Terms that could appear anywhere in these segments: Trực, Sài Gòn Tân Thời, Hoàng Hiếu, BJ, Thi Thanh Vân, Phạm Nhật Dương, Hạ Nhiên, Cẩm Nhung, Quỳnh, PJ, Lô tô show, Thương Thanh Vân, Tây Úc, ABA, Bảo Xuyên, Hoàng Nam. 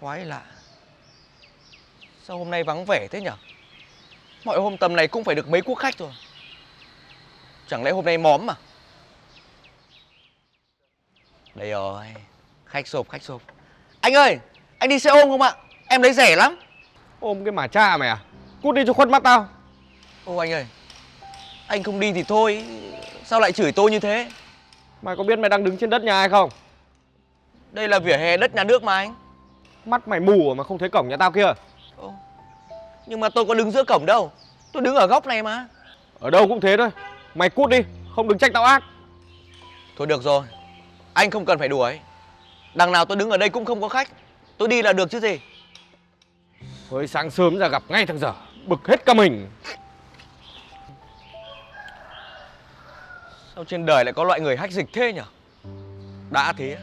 Quái lạ, sao hôm nay vắng vẻ thế nhở? Mọi hôm tầm này cũng phải được mấy quốc khách rồi. Chẳng lẽ hôm nay móm mà? Đây rồi, khách sộp, khách sộp. Anh ơi, anh đi xe ôm không ạ? Em lấy rẻ lắm. Ôm cái mà cha mày à? Cút đi cho khuất mắt tao. Ô anh ơi, anh không đi thì thôi, sao lại chửi tôi như thế? Mày có biết mày đang đứng trên đất nhà ai không? Đây là vỉa hè đất nhà nước mà anh. Mắt mày mù mà không thấy cổng nhà tao kia. Ô, nhưng mà tôi có đứng giữa cổng đâu, tôi đứng ở góc này mà. Ở đâu cũng thế thôi, mày cút đi, không đừng trách tao ác. Thôi được rồi, anh không cần phải đuổi. Đằng nào tôi đứng ở đây cũng không có khách, tôi đi là được chứ gì. Mới sáng sớm ra gặp ngay thằng dở, bực hết cả mình. Sao trên đời lại có loại người hách dịch thế nhở? Đã thế,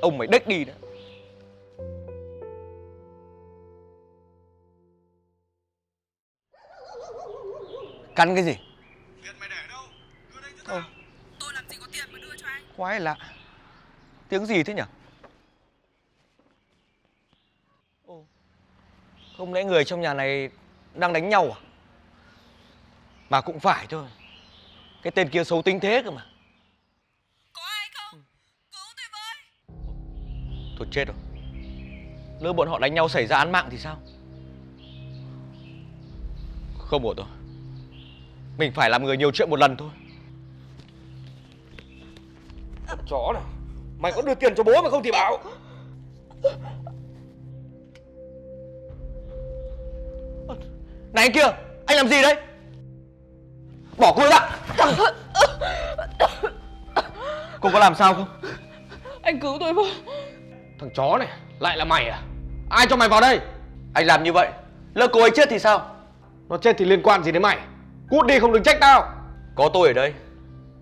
ông mày đếch đi đó. Cắn cái gì? Tiền mày để đâu? Đưa đây cho tao. Tôi làm gì có tiền mà đưa cho anh. Quái lạ, tiếng gì thế nhở? Không lẽ người trong nhà này đang đánh nhau à? Mà cũng phải thôi, cái tên kia xấu tính thế cơ mà. Có ai không? Cứu tôi với. Thôi chết rồi, lỡ bọn họ đánh nhau xảy ra án mạng thì sao? Không ổn rồi, mình phải làm người nhiều chuyện một lần thôi. Chó này, mày có đưa tiền cho bố mà không thì bảo. Này anh kia, anh làm gì đấy? Bỏ cô ra. Cô có làm sao không? Anh cứu tôi với. Thằng chó này, lại là mày à? Ai cho mày vào đây? Anh làm như vậy, lỡ cô ấy chết thì sao? Nó chết thì liên quan gì đến mày? Cút đi, không đừng trách tao. Có tôi ở đây,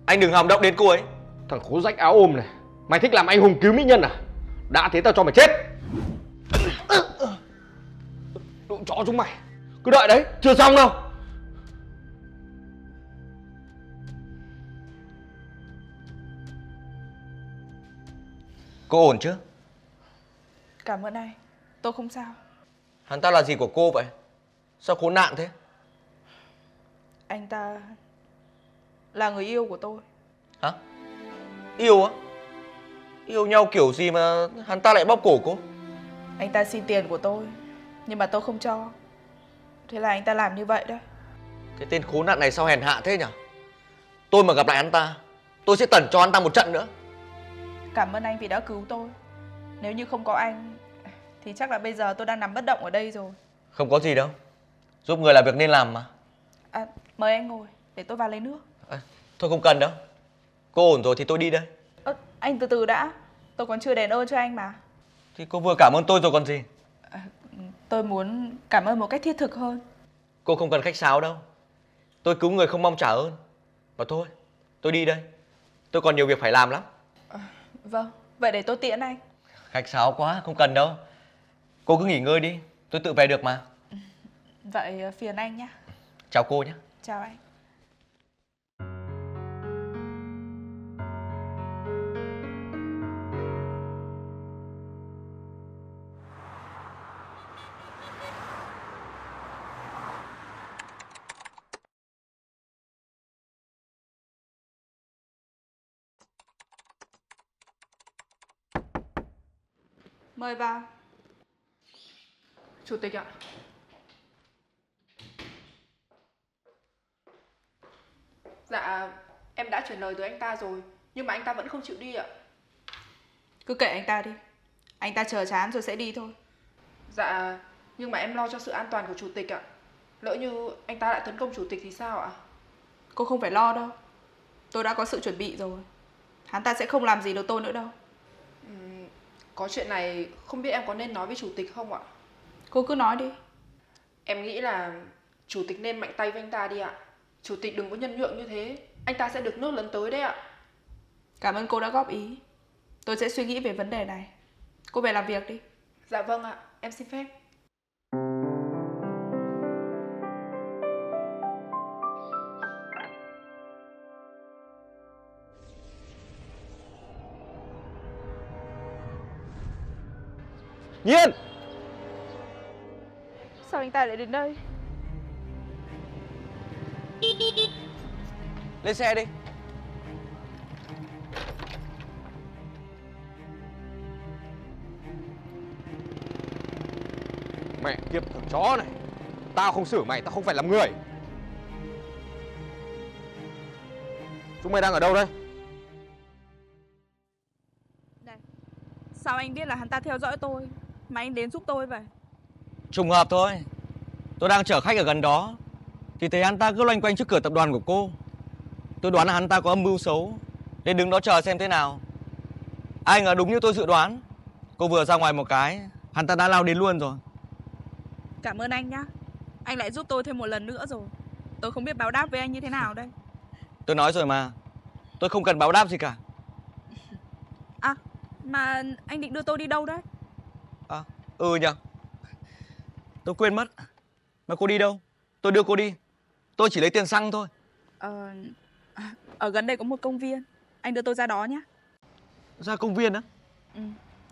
anh đừng hòng động đến cô ấy. Thằng khố rách áo ôm này, mày thích làm anh hùng cứu mỹ nhân à? Đã thế tao cho mày chết. Đụ chó chúng mày, cứ đợi đấy, chưa xong đâu. Cô ổn chứ? Cảm ơn anh, tôi không sao. Hắn ta là gì của cô vậy? Sao khốn nạn thế? Anh ta là người yêu của tôi. Hả? Yêu á? Yêu nhau kiểu gì mà hắn ta lại bóp cổ cô? Anh ta xin tiền của tôi, nhưng mà tôi không cho, thế là anh ta làm như vậy đó. Cái tên khốn nạn này sao hèn hạ thế nhở? Tôi mà gặp lại hắn ta, tôi sẽ tẩn cho hắn ta một trận nữa. Cảm ơn anh vì đã cứu tôi. Nếu như không có anh thì chắc là bây giờ tôi đang nằm bất động ở đây rồi. Không có gì đâu, giúp người là việc nên làm mà. À, mời anh ngồi, để tôi vào lấy nước. À, thôi không cần đâu, cô ổn rồi thì tôi đi đây. À, anh từ từ đã, tôi còn chưa đền ơn cho anh mà. Thì cô vừa cảm ơn tôi rồi còn gì. À, tôi muốn cảm ơn một cách thiết thực hơn. Cô không cần khách sáo đâu, tôi cứu người không mong trả ơn. Mà thôi, tôi đi đây, tôi còn nhiều việc phải làm lắm. À, vâng, vậy để tôi tiễn anh. Khách sáo quá, không cần đâu. Cô cứ nghỉ ngơi đi, tôi tự về được mà. Vậy phiền anh nhé. Chào cô nhé. Chào anh. Mời vào. Chủ tịch ạ. Dạ, em đã chuyển lời tới anh ta rồi, nhưng mà anh ta vẫn không chịu đi ạ. Cứ kệ anh ta đi, anh ta chờ chán rồi sẽ đi thôi. Dạ, nhưng mà em lo cho sự an toàn của chủ tịch ạ. Lỡ như anh ta lại tấn công chủ tịch thì sao ạ? Cô không phải lo đâu, tôi đã có sự chuẩn bị rồi. Hắn ta sẽ không làm gì được tôi nữa đâu. Có chuyện này không biết em có nên nói với chủ tịch không ạ? Cô cứ nói đi. Em nghĩ là chủ tịch nên mạnh tay với anh ta đi ạ. Chủ tịch đừng có nhân nhượng như thế, anh ta sẽ được nước lấn tới đấy ạ. Cảm ơn cô đã góp ý, tôi sẽ suy nghĩ về vấn đề này. Cô về làm việc đi. Dạ vâng ạ, em xin phép. Nhiên! Sao anh ta lại đến đây? Lên xe đi. Mẹ kiếp thằng chó này. Tao không xử mày, tao không phải làm người. Chúng mày đang ở đâu đây? Này, sao anh biết là hắn ta theo dõi tôi mà anh đến giúp tôi vậy? Trùng hợp thôi. Tôi đang chở khách ở gần đó thì thấy hắn ta cứ loanh quanh trước cửa tập đoàn của cô. Tôi đoán là hắn ta có âm mưu xấu nên đứng đó chờ xem thế nào. Ai ngờ đúng như tôi dự đoán, cô vừa ra ngoài một cái, hắn ta đã lao đến luôn rồi. Cảm ơn anh nhá. Anh lại giúp tôi thêm một lần nữa rồi. Tôi không biết báo đáp với anh như thế nào đây. Tôi nói rồi mà, tôi không cần báo đáp gì cả. À, mà anh định đưa tôi đi đâu đấy? À, ừ nhờ, tôi quên mất. Mà cô đi đâu? Tôi đưa cô đi. Tôi chỉ lấy tiền xăng thôi. Ở gần đây có một công viên. Anh đưa tôi ra đó nhé. Ra công viên á? Ừ,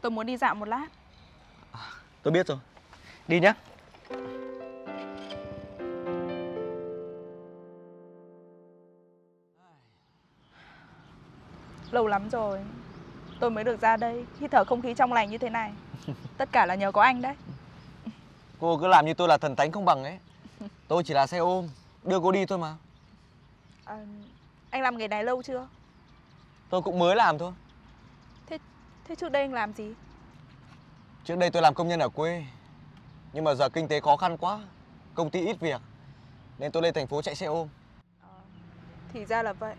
tôi muốn đi dạo một lát. À, tôi biết rồi. Đi nhé. Lâu lắm rồi tôi mới được ra đây hít thở không khí trong lành như thế này. Tất cả là nhờ có anh đấy. Cô cứ làm như tôi là thần thánh không bằng ấy. Tôi chỉ là xe ôm đưa cô đi thôi mà. À, anh làm nghề này lâu chưa? Tôi cũng mới làm thôi. Thế trước đây anh làm gì? Trước đây tôi làm công nhân ở quê. Nhưng mà giờ kinh tế khó khăn quá, công ty ít việc nên tôi lên thành phố chạy xe ôm. À, thì ra là vậy.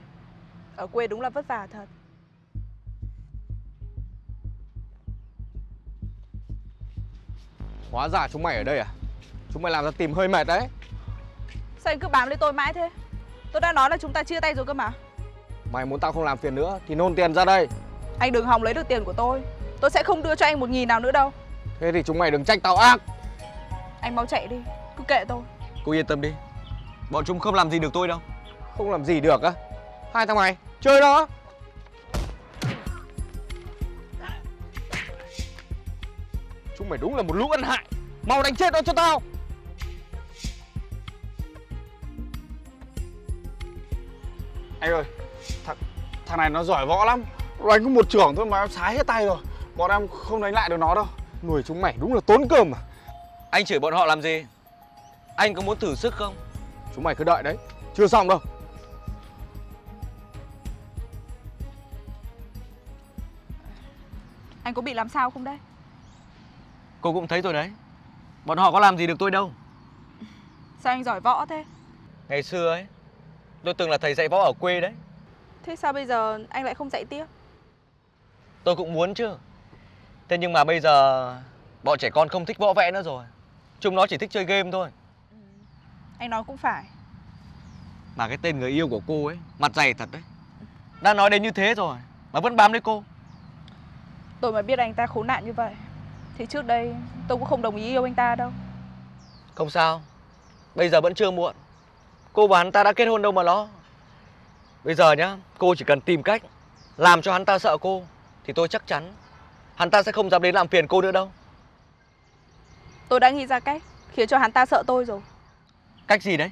Ở quê đúng là vất vả thật. Hóa ra chúng mày ở đây à? Chúng mày làm ra tìm hơi mệt đấy. Sao anh cứ bám lấy tôi mãi thế? Tôi đã nói là chúng ta chia tay rồi cơ mà. Mày muốn tao không làm phiền nữa thì nôn tiền ra đây. Anh đừng hòng lấy được tiền của tôi. Tôi sẽ không đưa cho anh 1.000 nào nữa đâu. Thế thì chúng mày đừng trách tao ác. Anh mau chạy đi, cứ kệ tôi. Cô yên tâm đi, bọn chúng không làm gì được tôi đâu. Không làm gì được á? Hai thằng mày chơi đó. Chúng mày đúng là một lũ ăn hại. Mau đánh chết nó cho tao. Anh ơi, thằng này nó giỏi võ lắm. Đánh có một chưởng thôi mà em sái hết tay rồi. Bọn em không đánh lại được nó đâu. Nuôi chúng mày đúng là tốn cơm mà. Anh chửi bọn họ làm gì? Anh có muốn thử sức không? Chúng mày cứ đợi đấy, chưa xong đâu. Anh có bị làm sao không đấy? Cô cũng thấy rồi đấy. Bọn họ có làm gì được tôi đâu. Sao anh giỏi võ thế? Ngày xưa ấy, tôi từng là thầy dạy võ ở quê đấy. Thế sao bây giờ anh lại không dạy tiếp? Tôi cũng muốn chứ. Thế nhưng mà bây giờ bọn trẻ con không thích võ vẽ nữa rồi. Chúng nó chỉ thích chơi game thôi. Ừ, anh nói cũng phải. Mà cái tên người yêu của cô ấy, mặt dày thật đấy. Đã nói đến như thế rồi mà vẫn bám lấy cô. Tôi mà biết anh ta khốn nạn như vậy thì trước đây tôi cũng không đồng ý yêu anh ta đâu. Không sao, bây giờ vẫn chưa muộn. Cô và hắn ta đã kết hôn đâu mà lo. Bây giờ nhá, cô chỉ cần tìm cách làm cho hắn ta sợ cô thì tôi chắc chắn hắn ta sẽ không dám đến làm phiền cô nữa đâu. Tôi đã nghĩ ra cách khiến cho hắn ta sợ tôi rồi. Cách gì đấy?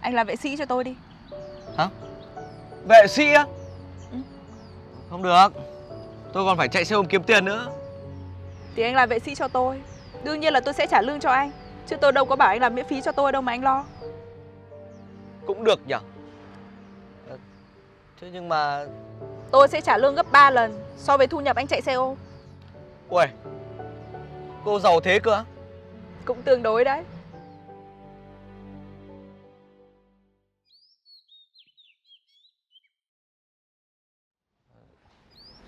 Anh làm vệ sĩ cho tôi đi. Hả? Vệ sĩ á? Ừ. Không được, tôi còn phải chạy xe ôm kiếm tiền nữa. Thì anh là vệ sĩ cho tôi, đương nhiên là tôi sẽ trả lương cho anh. Chứ tôi đâu có bảo anh làm miễn phí cho tôi đâu mà anh lo. Cũng được nhở. Thế nhưng mà tôi sẽ trả lương gấp 3 lần so với thu nhập anh chạy xe ôm. Uầy, cô giàu thế cơ? Cũng tương đối đấy.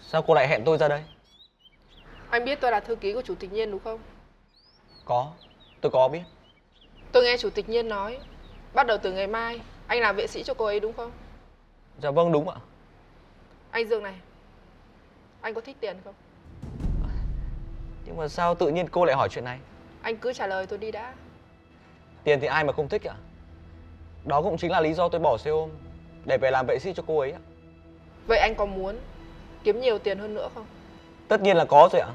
Sao cô lại hẹn tôi ra đây? Anh biết tôi là thư ký của Chủ tịch Nhiên đúng không? Có, tôi có biết. Tôi nghe Chủ tịch Nhiên nói, bắt đầu từ ngày mai, anh làm vệ sĩ cho cô ấy đúng không? Dạ vâng, đúng ạ. Anh Dương này, anh có thích tiền không? Nhưng mà sao tự nhiên cô lại hỏi chuyện này? Anh cứ trả lời tôi đi đã. Tiền thì ai mà không thích ạ. Đó cũng chính là lý do tôi bỏ xe ôm để về làm vệ sĩ cho cô ấy ạ. Vậy anh có muốn kiếm nhiều tiền hơn nữa không? Tất nhiên là có rồi ạ.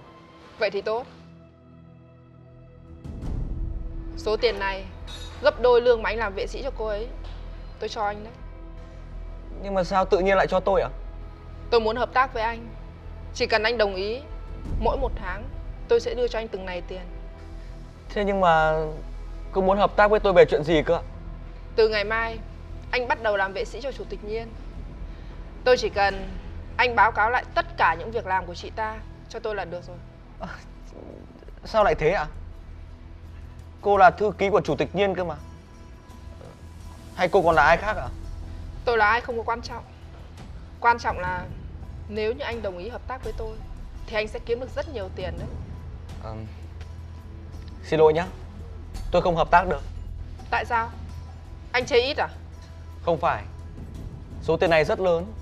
Vậy thì tốt. Số tiền này gấp đôi lương mà anh làm vệ sĩ cho cô ấy. Tôi cho anh đấy. Nhưng mà sao tự nhiên lại cho tôi ạ? Tôi muốn hợp tác với anh. Chỉ cần anh đồng ý, mỗi một tháng tôi sẽ đưa cho anh từng này tiền. Thế nhưng mà cứ muốn hợp tác với tôi về chuyện gì cơ? Từ ngày mai anh bắt đầu làm vệ sĩ cho Chủ tịch Nhiên. Tôi chỉ cần anh báo cáo lại tất cả những việc làm của chị ta cho tôi là được rồi. À, sao lại thế ạ? Cô là thư ký của Chủ tịch Nhiên cơ mà. Hay cô còn là ai khác ạ? Tôi là ai không có quan trọng. Quan trọng là nếu như anh đồng ý hợp tác với tôi thì anh sẽ kiếm được rất nhiều tiền đấy. À, xin lỗi nhá, tôi không hợp tác được. Tại sao? Anh chơi ít à? Không phải. Số tiền này rất lớn,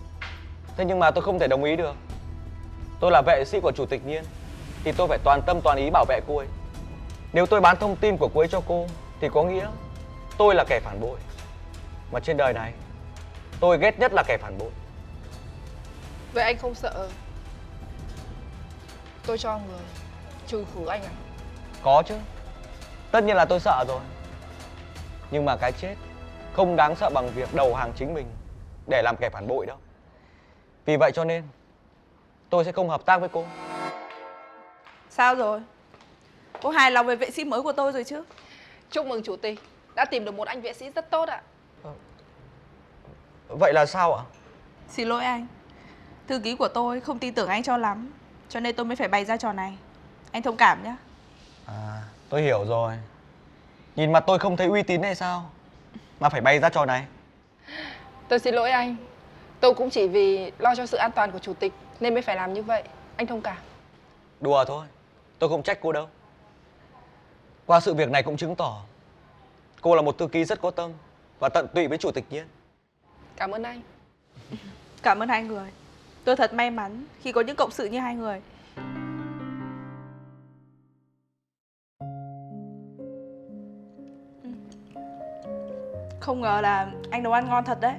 thế nhưng mà tôi không thể đồng ý được. Tôi là vệ sĩ của Chủ tịch Nhiên thì tôi phải toàn tâm toàn ý bảo vệ cô ấy. Nếu tôi bán thông tin của cô ấy cho cô thì có nghĩa tôi là kẻ phản bội. Mà trên đời này tôi ghét nhất là kẻ phản bội. Vậy anh không sợ tôi cho người trừ khử anh à? Có chứ. Tất nhiên là tôi sợ rồi. Nhưng mà cái chết không đáng sợ bằng việc đầu hàng chính mình để làm kẻ phản bội đâu. Vì vậy cho nên tôi sẽ không hợp tác với cô. Sao rồi? Cô hài lòng về vệ sĩ mới của tôi rồi chứ? Chúc mừng Chủ tịch, đã tìm được một anh vệ sĩ rất tốt ạ. Vậy là sao ạ? Xin lỗi anh, thư ký của tôi không tin tưởng anh cho lắm, cho nên tôi mới phải bày ra trò này. Anh thông cảm nhé. À, tôi hiểu rồi. Nhìn mặt tôi không thấy uy tín hay sao mà phải bày ra trò này? Tôi xin lỗi anh. Tôi cũng chỉ vì lo cho sự an toàn của Chủ tịch nên mới phải làm như vậy. Anh thông cảm. Đùa thôi, tôi không trách cô đâu. Qua sự việc này cũng chứng tỏ cô là một thư ký rất có tâm và tận tụy với Chủ tịch Nhiên. Cảm ơn anh. Cảm ơn hai người. Tôi thật may mắn khi có những cộng sự như hai người. Không ngờ là anh nấu ăn ngon thật đấy.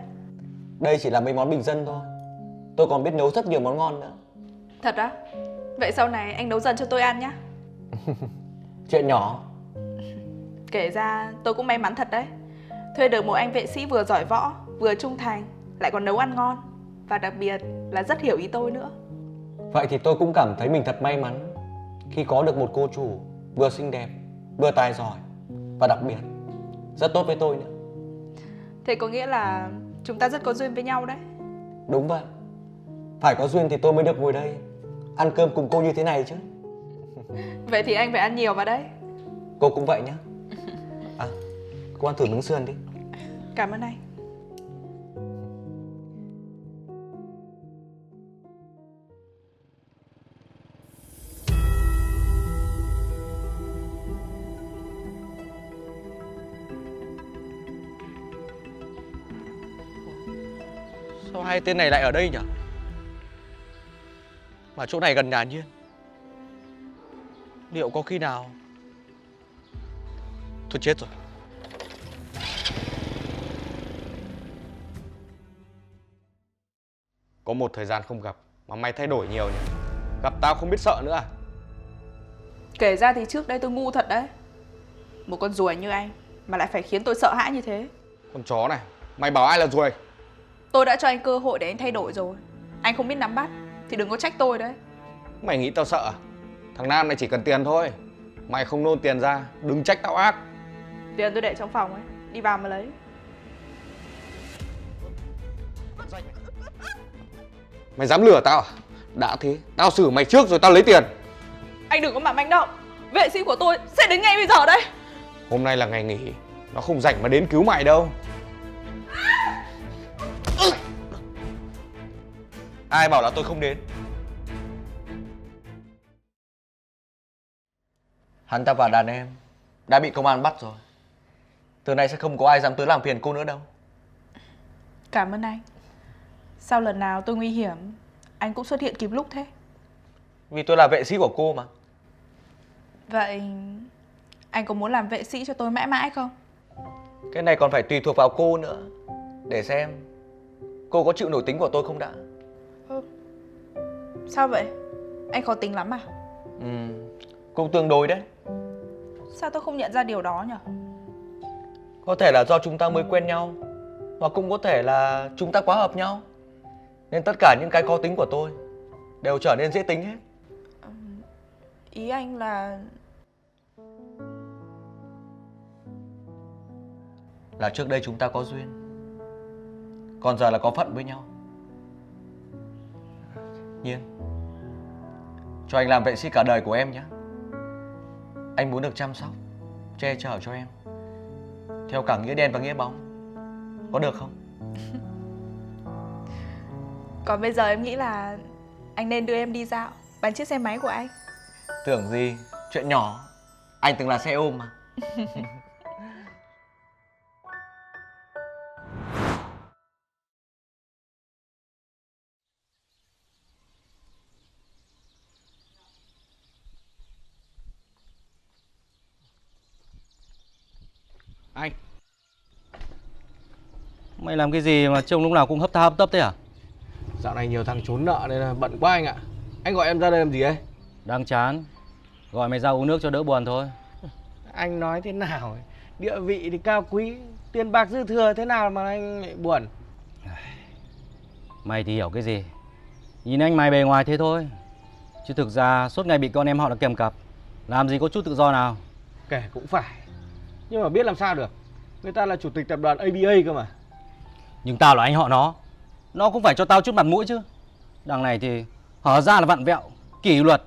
Đây chỉ là mấy món bình dân thôi. Tôi còn biết nấu rất nhiều món ngon nữa. Thật á? Vậy sau này anh nấu dần cho tôi ăn nhá. Chuyện nhỏ. Kể ra tôi cũng may mắn thật đấy. Thuê được một anh vệ sĩ vừa giỏi võ, vừa trung thành, lại còn nấu ăn ngon. Và đặc biệt là rất hiểu ý tôi nữa. Vậy thì tôi cũng cảm thấy mình thật may mắn khi có được một cô chủ vừa xinh đẹp, vừa tài giỏi, và đặc biệt rất tốt với tôi nữa. Thế có nghĩa là chúng ta rất có duyên với nhau đấy. Đúng vậy. Phải có duyên thì tôi mới được ngồi đây ăn cơm cùng cô như thế này chứ. Vậy thì anh phải ăn nhiều vào đấy. Cô cũng vậy nhá. À, cô ăn thử miếng sườn đi. Cảm ơn anh. Sao hai tên này lại ở đây nhỉ? Mà chỗ này gần nhà Nhiên. Liệu có khi nào... Thôi chết rồi. Có một thời gian không gặp mà mày thay đổi nhiều nhỉ? Gặp tao không biết sợ nữa à? Kể ra thì trước đây tôi ngu thật đấy. Một con ruồi như anh mà lại phải khiến tôi sợ hãi như thế. Con chó này, mày bảo ai là ruồi? Tôi đã cho anh cơ hội để anh thay đổi rồi. Anh không biết nắm bắt thì đừng có trách tôi đấy. Mày nghĩ tao sợ à? Thằng Nam này chỉ cần tiền thôi. Mày không nôn tiền ra, đừng trách tao ác. Tiền tôi để trong phòng ấy, đi vào mà lấy. Mày dám lừa tao à? Đã thế, tao xử mày trước rồi tao lấy tiền. Anh đừng có mà manh động. Vệ sĩ của tôi sẽ đến ngay bây giờ đấy. Hôm nay là ngày nghỉ, nó không rảnh mà đến cứu mày đâu. Ai bảo là tôi không đến? Hắn ta và đàn em đã bị công an bắt rồi. Từ nay sẽ không có ai dám tới làm phiền cô nữa đâu. Cảm ơn anh. Sao lần nào tôi nguy hiểm anh cũng xuất hiện kịp lúc thế? Vì tôi là vệ sĩ của cô mà. Vậy anh có muốn làm vệ sĩ cho tôi mãi mãi không? Cái này còn phải tùy thuộc vào cô nữa. Để xem cô có chịu nổi tính của tôi không đã. Sao vậy? Anh khó tính lắm à? Ừ, cũng tương đối đấy. Sao tôi không nhận ra điều đó nhỉ? Có thể là do chúng ta mới quen nhau, hoặc cũng có thể là chúng ta quá hợp nhau, nên tất cả những cái khó tính của tôi đều trở nên dễ tính hết. Ý anh là... Là trước đây chúng ta có duyên, còn giờ là có phận với nhau. Nhiên, cho anh làm vệ sĩ cả đời của em nhé. Anh muốn được chăm sóc, che chở cho em theo cả nghĩa đen và nghĩa bóng. Có được không? Còn bây giờ em nghĩ là anh nên đưa em đi dạo, bán chiếc xe máy của anh. Tưởng gì, chuyện nhỏ. Anh từng là xe ôm mà. Anh, mày làm cái gì mà trông lúc nào cũng hấp tấp thế à? Dạo này nhiều thằng trốn nợ nên là bận quá anh ạ. Anh gọi em ra đây làm gì ấy? Đang chán, gọi mày ra uống nước cho đỡ buồn thôi. Anh nói thế nào ấy? Địa vị thì cao quý, tiền bạc dư thừa, thế nào mà anh lại buồn? Mày thì hiểu cái gì? Nhìn anh mày bề ngoài thế thôi, chứ thực ra suốt ngày bị con em họ là kèm cặp, làm gì có chút tự do nào. Kể cũng phải, nhưng mà biết làm sao được, người ta là chủ tịch tập đoàn ABA cơ mà. Nhưng tao là anh họ nó cũng phải cho tao chút mặt mũi chứ. Đằng này thì hở ra là vặn vẹo, kỷ luật,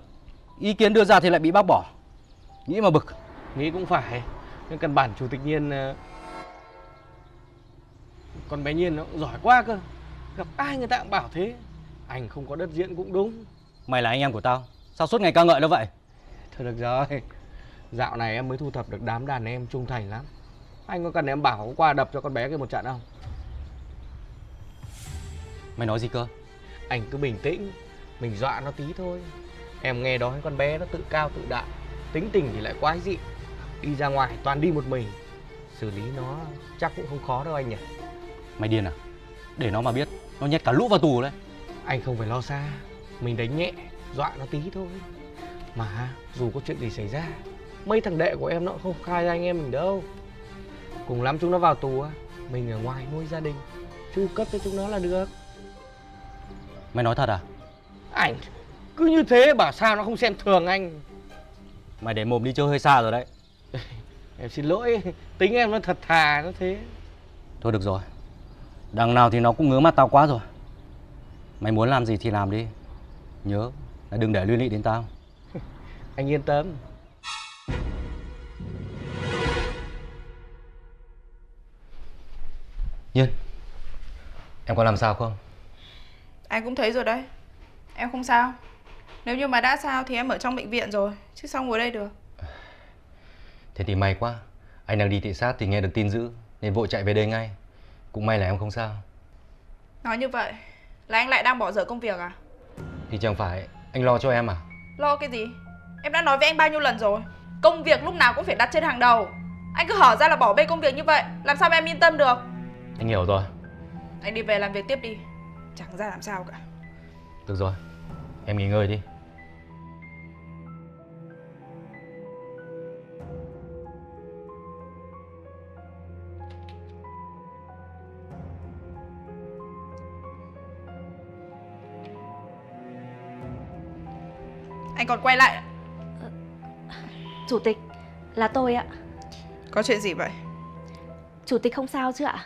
ý kiến đưa ra thì lại bị bác bỏ. Nghĩ mà bực. Nghĩ cũng phải, nhưng căn bản chủ tịch Nhiên, con bé Nhiên nó cũng giỏi quá cơ, gặp ai người ta cũng bảo thế. Anh không có đất diễn cũng đúng. Mày là anh em của tao, sao suốt ngày ca ngợi nó vậy? Thôi được rồi, dạo này em mới thu thập được đám đàn em trung thành lắm. Anh có cần em bảo có qua đập cho con bé kia một trận không? Mày nói gì cơ? Anh cứ bình tĩnh, mình dọa nó tí thôi. Em nghe đó, con bé nó tự cao tự đại, tính tình thì lại quái dị, đi ra ngoài toàn đi một mình. Xử lý nó chắc cũng không khó đâu anh nhỉ. Mày điên à? Để nó mà biết, nó nhét cả lũ vào tù đấy. Anh không phải lo xa, mình đánh nhẹ, dọa nó tí thôi. Mà dù có chuyện gì xảy ra, mấy thằng đệ của em nó không khai ra anh em mình đâu. Cùng lắm chúng nó vào tù, mình ở ngoài nuôi gia đình, chu cấp cho chúng nó là được. Mày nói thật à? Anh cứ như thế bảo sao nó không xem thường anh. Mày để mồm đi chơi hơi xa rồi đấy. Em xin lỗi, tính em nó thật thà nó thế. Thôi được rồi, đằng nào thì nó cũng ngứa mắt tao quá rồi. Mày muốn làm gì thì làm đi, nhớ là đừng để liên lụy đến tao. Anh yên tâm. Nhiên, em có làm sao không? Anh cũng thấy rồi đấy, em không sao. Nếu như mà đã sao thì em ở trong bệnh viện rồi, chứ sao ngồi đây được. Thế thì may quá, anh đang đi thị sát thì nghe được tin dữ nên vội chạy về đây ngay. Cũng may là em không sao. Nói như vậy là anh lại đang bỏ dở công việc à? Thì chẳng phải anh lo cho em à? Lo cái gì? Em đã nói với anh bao nhiêu lần rồi, công việc lúc nào cũng phải đặt trên hàng đầu. Anh cứ hở ra là bỏ bê công việc như vậy, làm sao mà em yên tâm được? Anh hiểu rồi. Anh đi về làm việc tiếp đi, chẳng ra làm sao cả. Được rồi, em nghỉ ngơi đi. Anh còn quay lại. Chủ tịch, là tôi ạ. Có chuyện gì vậy? Chủ tịch không sao chứ ạ?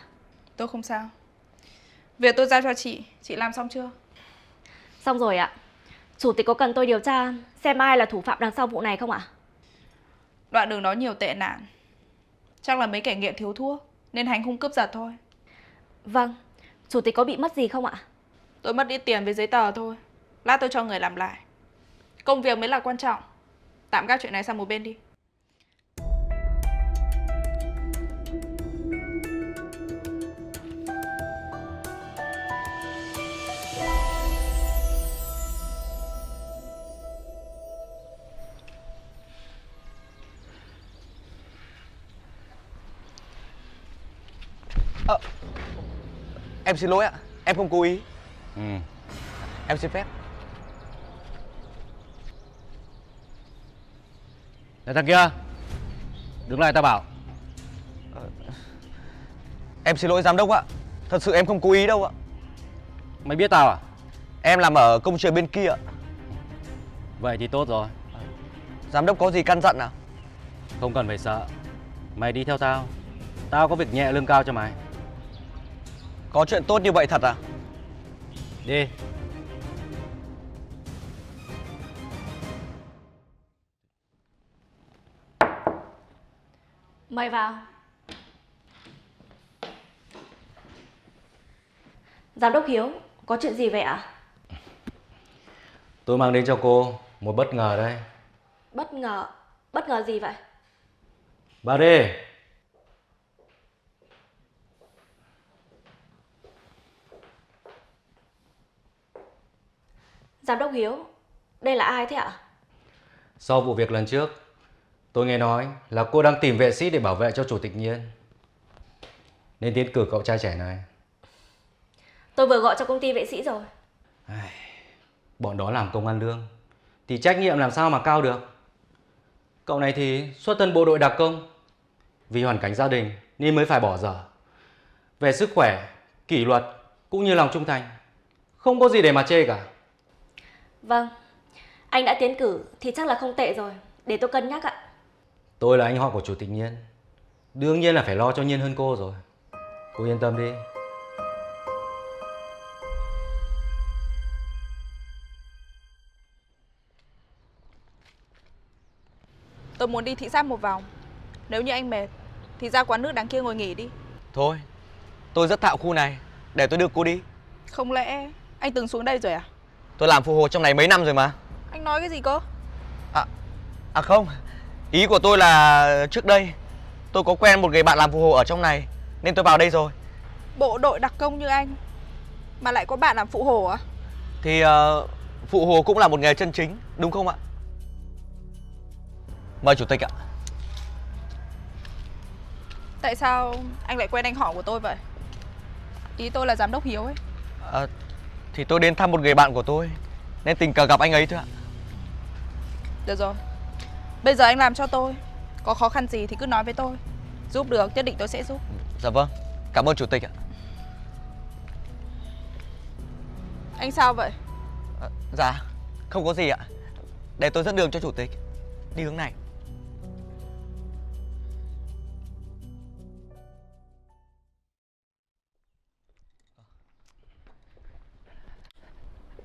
Tôi không sao. Việc tôi giao cho chị làm xong chưa? Xong rồi ạ. Chủ tịch có cần tôi điều tra xem ai là thủ phạm đằng sau vụ này không ạ? Đoạn đường đó nhiều tệ nạn, chắc là mấy kẻ nghiện thiếu thuốc nên hành hung cướp giật thôi. Vâng, chủ tịch có bị mất gì không ạ? Tôi mất ít tiền với giấy tờ thôi, lát tôi cho người làm lại. Công việc mới là quan trọng, tạm gác chuyện này sang một bên đi. Em xin lỗi ạ, em không cố ý. Em xin phép. Này thằng kia, Đứng lại ta bảo. Em xin lỗi giám đốc ạ. Thật sự em không cố ý đâu ạ. Mày biết tao à? Em làm ở công trường bên kia ạ. Vậy thì tốt rồi. Giám đốc có gì căn dặn à? Không cần phải sợ. Mày đi theo tao, tao có việc nhẹ lương cao cho mày. Có chuyện tốt như vậy thật à? Đi. Mời vào. Giám đốc Hiếu, có chuyện gì vậy ạ? Tôi mang đến cho cô một bất ngờ đây. Bất ngờ? Bất ngờ gì vậy? Bà đi. Giám đốc Hiếu, đây là ai thế ạ? Sau vụ việc lần trước, tôi nghe nói là cô đang tìm vệ sĩ để bảo vệ cho Chủ tịch Nhiên, nên tiến cử cậu trai trẻ này. Tôi vừa gọi cho công ty vệ sĩ rồi. Bọn đó làm công ăn lương thì trách nhiệm làm sao mà cao được. Cậu này thì xuất thân bộ đội đặc công, vì hoàn cảnh gia đình nên mới phải bỏ dở. Về sức khỏe, kỷ luật cũng như lòng trung thành, không có gì để mà chê cả. Vâng, anh đã tiến cử thì chắc là không tệ rồi. Để tôi cân nhắc ạ. Tôi là anh họ của Chủ tịch Nhiên, đương nhiên là phải lo cho Nhiên hơn cô rồi. Cô yên tâm đi. Tôi muốn đi thị sát một vòng. Nếu như anh mệt thì ra quán nước đằng kia ngồi nghỉ đi. Thôi, tôi rất thạo khu này, để tôi đưa cô đi. Không lẽ anh từng xuống đây rồi à? Tôi làm phụ hồ trong này mấy năm rồi mà. Anh nói cái gì cơ? À không, ý của tôi là trước đây tôi có quen một người bạn làm phụ hồ ở trong này, nên tôi vào đây rồi. Bộ đội đặc công như anh mà lại có bạn làm phụ hồ à? Thì phụ hồ cũng là một nghề chân chính, đúng không ạ? Mời Chủ tịch ạ. Tại sao anh lại quen anh họ của tôi vậy? Ý tôi là giám đốc Hiếu ấy. Thì tôi đến thăm một người bạn của tôi, nên tình cờ gặp anh ấy thôi ạ. Được rồi, bây giờ anh làm cho tôi. Có khó khăn gì thì cứ nói với tôi, giúp được nhất định tôi sẽ giúp. Dạ vâng, cảm ơn Chủ tịch ạ. Anh sao vậy? Dạ, không có gì ạ. Để tôi dẫn đường cho Chủ tịch. Đi hướng này.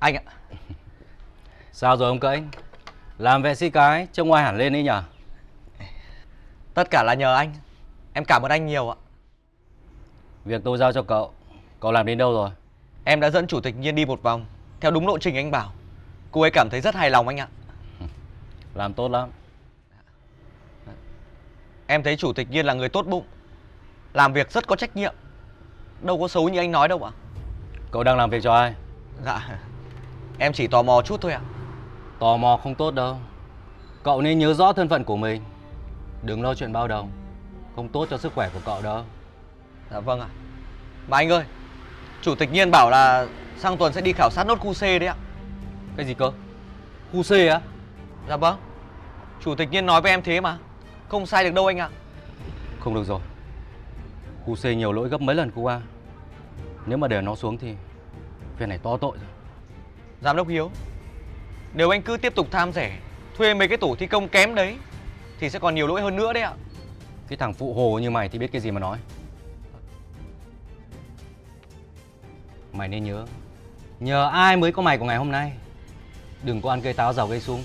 Anh ạ. Sao rồi ông Cẫy? Làm vệ sĩ cái trông ngoài hẳn lên đấy nhở? Tất cả là nhờ anh. Em cảm ơn anh nhiều ạ. Việc tôi giao cho cậu, cậu làm đến đâu rồi? Em đã dẫn Chủ tịch Nhiên đi một vòng theo đúng lộ trình anh bảo. Cô ấy cảm thấy rất hài lòng anh ạ. Làm tốt lắm. Em thấy Chủ tịch Nhiên là người tốt bụng, làm việc rất có trách nhiệm, đâu có xấu như anh nói đâu ạ. Cậu đang làm việc cho ai? Dạ, em chỉ tò mò chút thôi ạ. Tò mò không tốt đâu. Cậu nên nhớ rõ thân phận của mình, đừng lo chuyện bao đồng, không tốt cho sức khỏe của cậu đâu. Dạ vâng ạ. Mà anh ơi, Chủ tịch Nhiên bảo là sang tuần sẽ đi khảo sát nốt khu C đấy ạ. Cái gì cơ? Khu C á? Dạ vâng, Chủ tịch Nhiên nói với em thế mà. Không sai được đâu anh ạ. Không được rồi. Khu C nhiều lỗi gấp mấy lần khu A. Nếu mà để nó xuống thì việc này to tội rồi. Giám đốc Hiếu, nếu anh cứ tiếp tục tham rẻ, thuê mấy cái tổ thi công kém đấy, thì sẽ còn nhiều lỗi hơn nữa đấy ạ. Cái thằng phụ hồ như mày thì biết cái gì mà nói. Mày nên nhớ, nhờ ai mới có mày của ngày hôm nay. Đừng có ăn cây táo rào cây sung.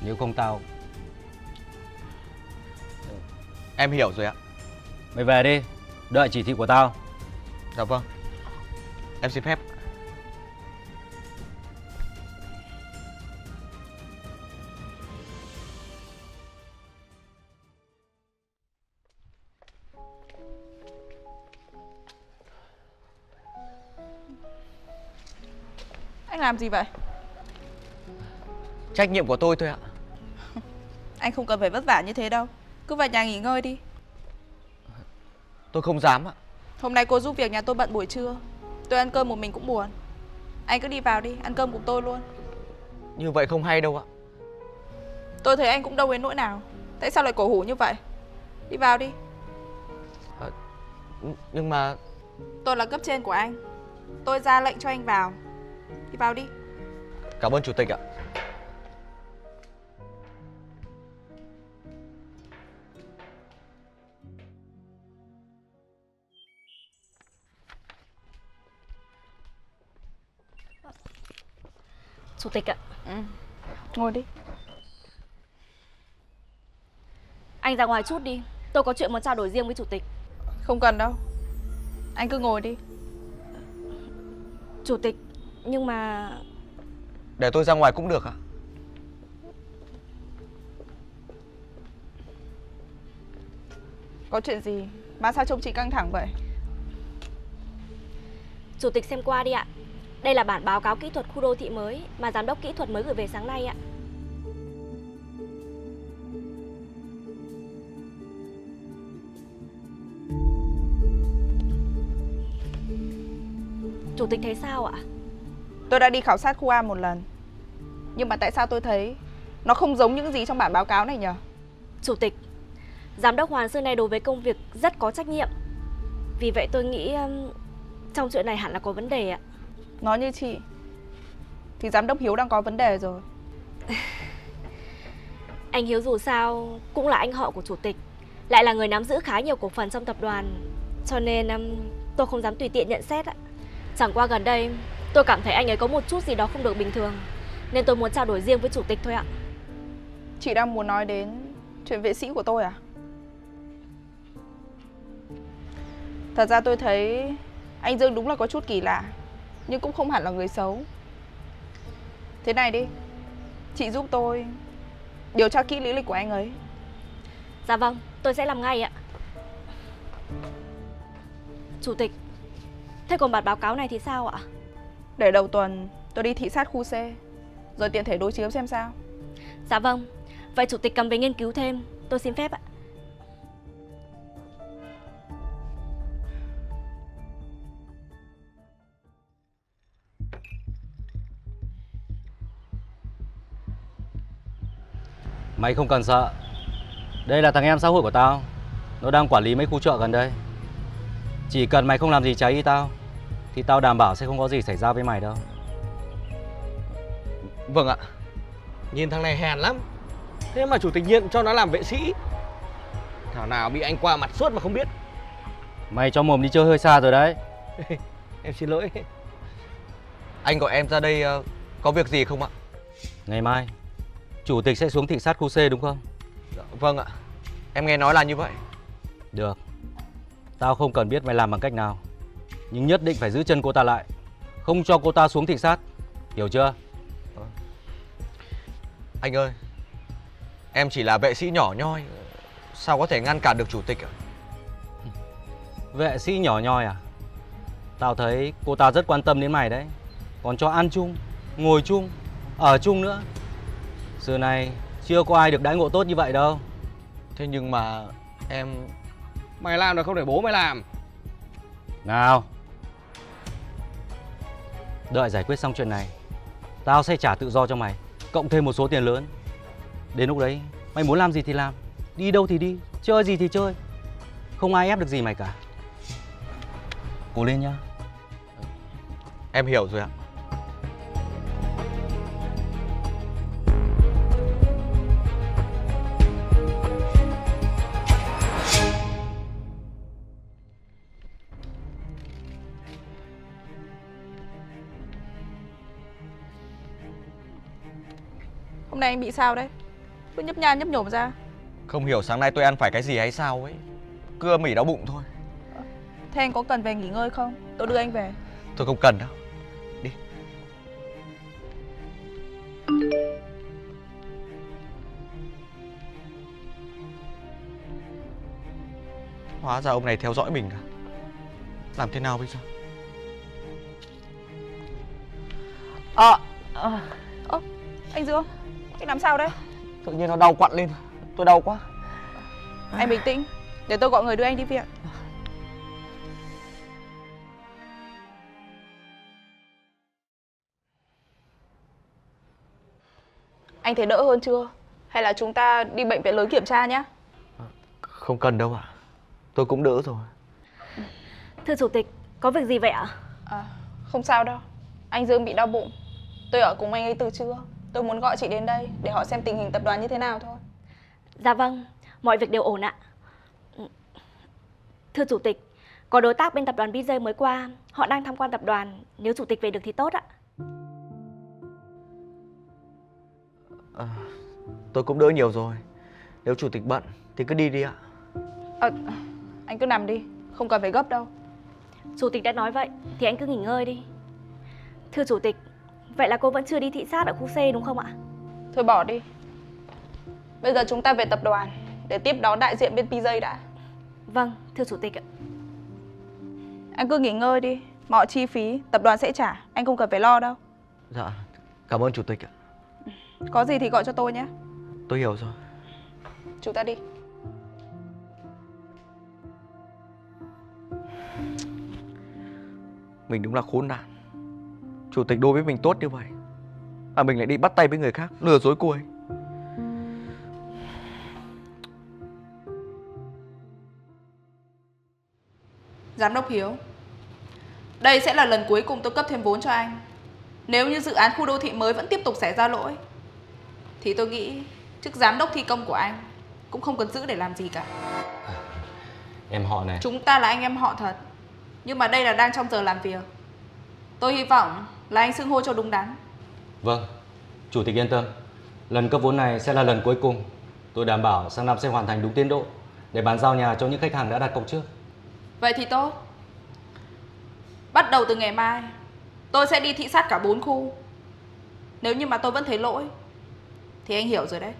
Nếu không tao... Em hiểu rồi ạ. Mày về đi, đợi chỉ thị của tao. Dạ vâng, em xin phép. Anh làm gì vậy? Trách nhiệm của tôi thôi ạ. Anh không cần phải vất vả như thế đâu. Cứ vào nhà nghỉ ngơi đi. Tôi không dám ạ. Hôm nay cô giúp việc nhà tôi bận buổi trưa, tôi ăn cơm một mình cũng buồn. Anh cứ đi vào đi, ăn cơm cùng tôi luôn. Như vậy không hay đâu ạ. Tôi thấy anh cũng đâu đến nỗi nào. Tại sao lại cổ hủ như vậy? Đi vào đi. Nhưng mà... Tôi là cấp trên của anh. Tôi ra lệnh cho anh vào. Đi vào đi. Cảm ơn chủ tịch ạ. Chủ tịch ạ. Ừ. Ngồi đi. Anh ra ngoài chút đi. Tôi có chuyện muốn trao đổi riêng với chủ tịch. Không cần đâu. Anh cứ ngồi đi. Chủ tịch, nhưng mà... Để tôi ra ngoài cũng được hả? Có chuyện gì mà sao trông chị căng thẳng vậy? Chủ tịch xem qua đi ạ. Đây là bản báo cáo kỹ thuật khu đô thị mới mà giám đốc kỹ thuật mới gửi về sáng nay ạ. Chủ tịch thấy sao ạ? Tôi đã đi khảo sát khu A một lần. Nhưng mà tại sao tôi thấy nó không giống những gì trong bản báo cáo này nhỉ? Chủ tịch, giám đốc Hoàng xưa nay đối với công việc rất có trách nhiệm. Vì vậy tôi nghĩ trong chuyện này hẳn là có vấn đề ạ. Nói như chị thì giám đốc Hiếu đang có vấn đề rồi. Anh Hiếu dù sao cũng là anh họ của chủ tịch, lại là người nắm giữ khá nhiều cổ phần trong tập đoàn. Cho nên tôi không dám tùy tiện nhận xét ạ. Chẳng qua gần đây tôi cảm thấy anh ấy có một chút gì đó không được bình thường, nên tôi muốn trao đổi riêng với chủ tịch thôi ạ. Chị đang muốn nói đến chuyện vệ sĩ của tôi à? Thật ra tôi thấy anh Dương đúng là có chút kỳ lạ, nhưng cũng không hẳn là người xấu. Thế này đi, chị giúp tôi điều tra kỹ lý lịch của anh ấy. Dạ vâng, tôi sẽ làm ngay ạ. Chủ tịch, thế còn bản báo cáo này thì sao ạ? Để đầu tuần tôi đi thị sát khu C, rồi tiện thể đối chiếu xem sao. Dạ vâng, vậy chủ tịch cầm về nghiên cứu thêm, tôi xin phép ạ. Mày không cần sợ. Đây là thằng em xã hội của tao. Nó đang quản lý mấy khu chợ gần đây. Chỉ cần mày không làm gì trái ý tao thì tao đảm bảo sẽ không có gì xảy ra với mày đâu. Vâng ạ. Nhìn thằng này hèn lắm, thế mà chủ tịch Nhiên cho nó làm vệ sĩ. Thảo nào bị anh qua mặt suốt mà không biết. Mày cho mồm đi chơi hơi xa rồi đấy. Em xin lỗi. Anh gọi em ra đây có việc gì không ạ? Ngày mai chủ tịch sẽ xuống thị sát khu C đúng không? Vâng ạ. Em nghe nói là như vậy. Được. Tao không cần biết mày làm bằng cách nào, nhưng nhất định phải giữ chân cô ta lại, không cho cô ta xuống thị sát, hiểu chưa? Anh ơi, em chỉ là vệ sĩ nhỏ nhoi, sao có thể ngăn cản được chủ tịch ạ? Vệ sĩ nhỏ nhoi à? Tao thấy cô ta rất quan tâm đến mày đấy, còn cho ăn chung, ngồi chung, ở chung nữa. Xưa nay chưa có ai được đãi ngộ tốt như vậy đâu. Thế nhưng mà em... Mày làm rồi không để bố mày làm. Nào, đợi giải quyết xong chuyện này, tao sẽ trả tự do cho mày, cộng thêm một số tiền lớn. Đến lúc đấy mày muốn làm gì thì làm, đi đâu thì đi, chơi gì thì chơi. Không ai ép được gì mày cả. Cố lên nhá. Em hiểu rồi ạ. Hôm nay anh bị sao đấy? Cứ nhấp nha nhấp nhổm ra. Không hiểu sáng nay tôi ăn phải cái gì hay sao ấy, cưa mỉ đau bụng thôi. Thế anh có cần về nghỉ ngơi không? Tôi đưa anh về. Tôi không cần đâu. Đi. Hóa ra ông này theo dõi mình cả. Làm thế nào bây giờ? Anh Dương, anh làm sao đấy? Tự nhiên nó đau quặn lên, tôi đau quá. Anh bình tĩnh, để tôi gọi người đưa anh đi viện. Anh thấy đỡ hơn chưa? Hay là chúng ta đi bệnh viện lớn kiểm tra nhé? Không cần đâu ạ. Tôi cũng đỡ rồi. Thưa chủ tịch, có việc gì vậy ạ? Không sao đâu. Anh Dương bị đau bụng. Tôi ở cùng anh ấy từ trưa. Tôi muốn gọi chị đến đây để hỏi xem tình hình tập đoàn như thế nào thôi. Dạ vâng, mọi việc đều ổn ạ. Thưa chủ tịch, có đối tác bên tập đoàn BJ mới qua. Họ đang tham quan tập đoàn. Nếu chủ tịch về được thì tốt ạ. Tôi cũng đỡ nhiều rồi. Nếu chủ tịch bận thì cứ đi đi ạ. Anh cứ nằm đi, không cần phải gấp đâu. Chủ tịch đã nói vậy thì anh cứ nghỉ ngơi đi. Thưa chủ tịch, vậy là cô vẫn chưa đi thị sát ở khu C đúng không ạ? Thôi bỏ đi. Bây giờ chúng ta về tập đoàn để tiếp đón đại diện bên PJ đã. Vâng, thưa chủ tịch ạ. Anh cứ nghỉ ngơi đi. Mọi chi phí tập đoàn sẽ trả. Anh không cần phải lo đâu. Dạ, cảm ơn chủ tịch ạ. Có gì thì gọi cho tôi nhé. Tôi hiểu rồi. Chúng ta đi. Mình đúng là khốn nạn. Chủ tịch đối với mình tốt như vậy, mình lại đi bắt tay với người khác, lừa dối cô ấy. Giám đốc Hiếu, đây sẽ là lần cuối cùng tôi cấp thêm vốn cho anh. Nếu như dự án khu đô thị mới vẫn tiếp tục xảy ra lỗi thì tôi nghĩ chức giám đốc thi công của anh cũng không cần giữ để làm gì cả. Em họ này, chúng ta là anh em họ thật. Nhưng mà đây là đang trong giờ làm việc. Tôi hy vọng là anh xưng hô cho đúng đắn. Vâng, chủ tịch yên tâm. Lần cấp vốn này sẽ là lần cuối cùng. Tôi đảm bảo sang năm sẽ hoàn thành đúng tiến độ để bàn giao nhà cho những khách hàng đã đặt cọc trước. Vậy thì tốt. Bắt đầu từ ngày mai, tôi sẽ đi thị sát cả 4 khu. Nếu như mà tôi vẫn thấy lỗi thì anh hiểu rồi đấy.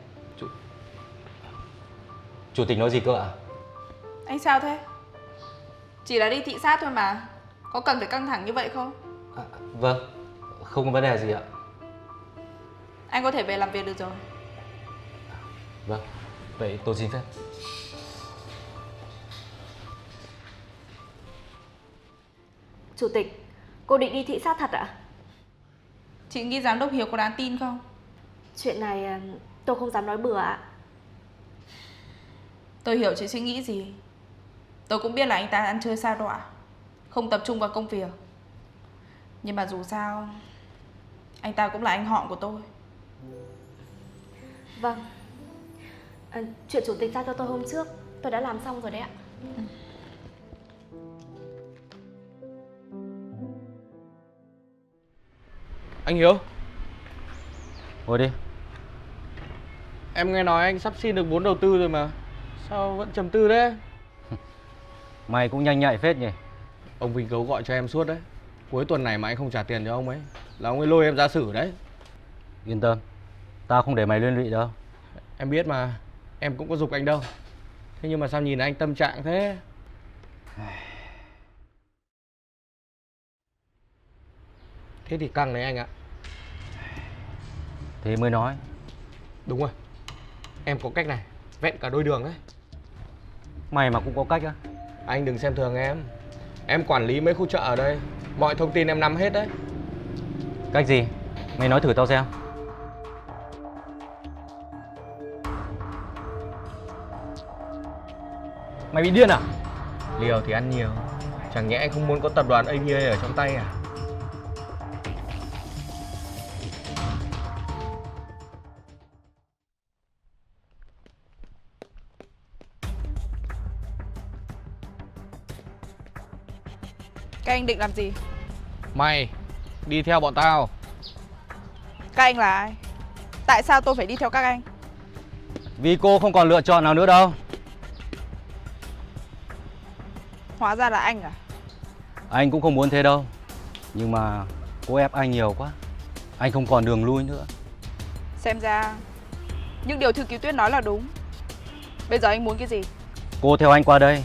Chủ tịch nói gì cơ ạ? Anh sao thế? Chỉ là đi thị sát thôi mà. Có cần phải căng thẳng như vậy không? Vâng, không có vấn đề gì ạ. Anh có thể về làm việc được rồi. Vâng, vậy tôi xin phép. Chủ tịch, cô định đi thị sát thật ạ? Chị nghĩ giám đốc Hiếu có đáng tin không? Chuyện này tôi không dám nói bừa ạ. Tôi hiểu chị suy nghĩ gì. Tôi cũng biết là anh ta ăn chơi sa đọa, không tập trung vào công việc. Nhưng mà dù sao, anh ta cũng là anh họ của tôi. Vâng. Chuyện chủ tịch giao cho tôi hôm trước, tôi đã làm xong rồi đấy ạ. Anh Hiếu, ngồi đi. Em nghe nói anh sắp xin được vốn đầu tư rồi mà. Sao vẫn trầm tư đấy? Mày cũng nhanh nhạy phết nhỉ. Ông Vinh Cấu gọi cho em suốt đấy. Cuối tuần này mà anh không trả tiền cho ông ấy là ông ấy lôi em ra xử đấy. Yên tâm, tao không để mày liên lụy đâu. Em biết mà, em cũng có giục anh đâu. Thế nhưng mà sao nhìn anh tâm trạng thế? Thế thì căng đấy anh ạ. Thế mới nói. Đúng rồi, em có cách này, vẹn cả đôi đường đấy. Mày mà cũng có cách á? Anh đừng xem thường em. Em quản lý mấy khu chợ ở đây, mọi thông tin em nắm hết đấy. Cách gì? Mày nói thử tao xem. Mày bị điên à? Liều thì ăn nhiều. Chẳng nhẽ anh không muốn có tập đoàn ABA ở trong tay à? Các anh định làm gì? Mày, đi theo bọn tao. Các anh là ai? Tại sao tôi phải đi theo các anh? Vì cô không còn lựa chọn nào nữa đâu. Hóa ra là anh à? Anh cũng không muốn thế đâu. Nhưng mà cô ép anh nhiều quá. Anh không còn đường lui nữa. Xem ra những điều thư ký Tuyết nói là đúng. Bây giờ anh muốn cái gì? Cô theo anh qua đây,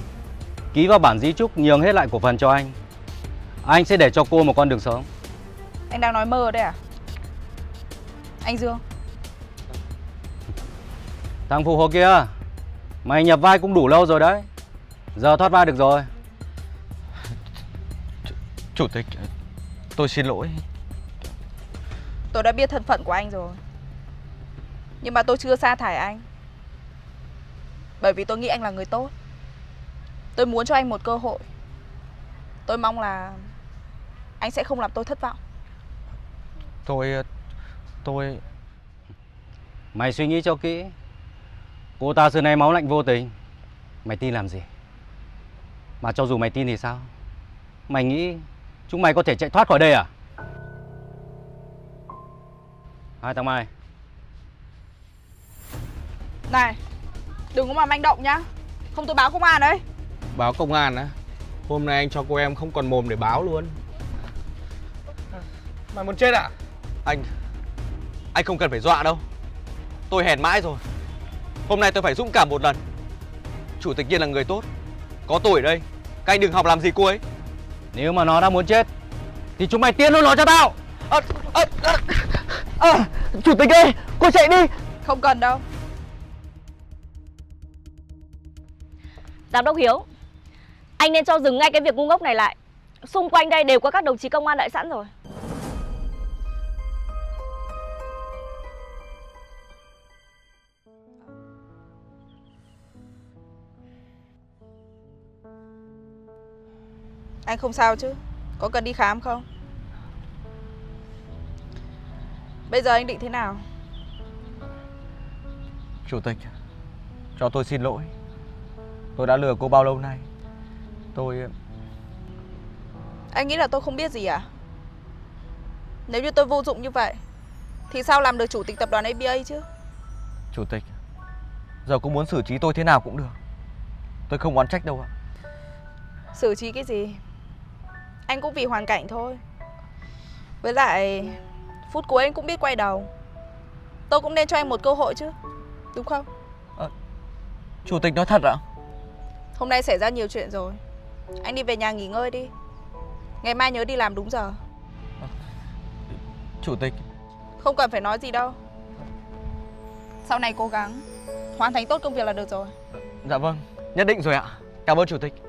ký vào bản di chúc nhường hết lại cổ phần cho anh. Anh sẽ để cho cô một con đường sống. Anh đang nói mơ đấy à? Anh Dương, thằng phụ hồ kia, mày nhập vai cũng đủ lâu rồi đấy. Giờ thoát vai được rồi. Chủ tịch, tôi xin lỗi. Tôi đã biết thân phận của anh rồi. Nhưng mà tôi chưa sa thải anh, bởi vì tôi nghĩ anh là người tốt. Tôi muốn cho anh một cơ hội. Tôi mong là anh sẽ không làm tôi thất vọng. Mày suy nghĩ cho kỹ. Cô ta xưa nay máu lạnh vô tình. Mày tin làm gì? Mà cho dù mày tin thì sao? Mày nghĩ chúng mày có thể chạy thoát khỏi đây à? Hai thằng mày. Này, đừng có mà manh động nhá. Không tôi báo công an đấy. Báo công an á? Hôm nay anh cho cô em không còn mồm để báo luôn. Mày muốn chết à? Anh không cần phải dọa đâu. Tôi hèn mãi rồi. Hôm nay tôi phải dũng cảm một lần. Chủ tịch Nhiên là người tốt. Có tôi ở đây, các anh đừng học làm gì cô ấy. Nếu mà nó đã muốn chết thì chúng mày tiến luôn nó cho tao. Chủ tịch ơi, cô chạy đi. Không cần đâu. Giám đốc Hiếu, anh nên cho dừng ngay cái việc ngu ngốc này lại. Xung quanh đây đều có các đồng chí công an đợi sẵn rồi. Anh không sao chứ? Có cần đi khám không? Bây giờ anh định thế nào? Chủ tịch, cho tôi xin lỗi. Tôi đã lừa cô bao lâu nay. Anh nghĩ là tôi không biết gì à? Nếu như tôi vô dụng như vậy thì sao làm được chủ tịch tập đoàn ABA chứ? Chủ tịch, giờ cô muốn xử trí tôi thế nào cũng được. Tôi không oán trách đâu ạ. Xử trí cái gì? Anh cũng vì hoàn cảnh thôi. Với lại phút cuối anh cũng biết quay đầu. Tôi cũng nên cho anh một cơ hội chứ, đúng không? Chủ tịch nói thật ạ? Hôm nay xảy ra nhiều chuyện rồi. Anh đi về nhà nghỉ ngơi đi. Ngày mai nhớ đi làm đúng giờ. Chủ tịch. Không cần phải nói gì đâu. Sau này cố gắng hoàn thành tốt công việc là được rồi. Dạ vâng, nhất định rồi ạ. Cảm ơn chủ tịch.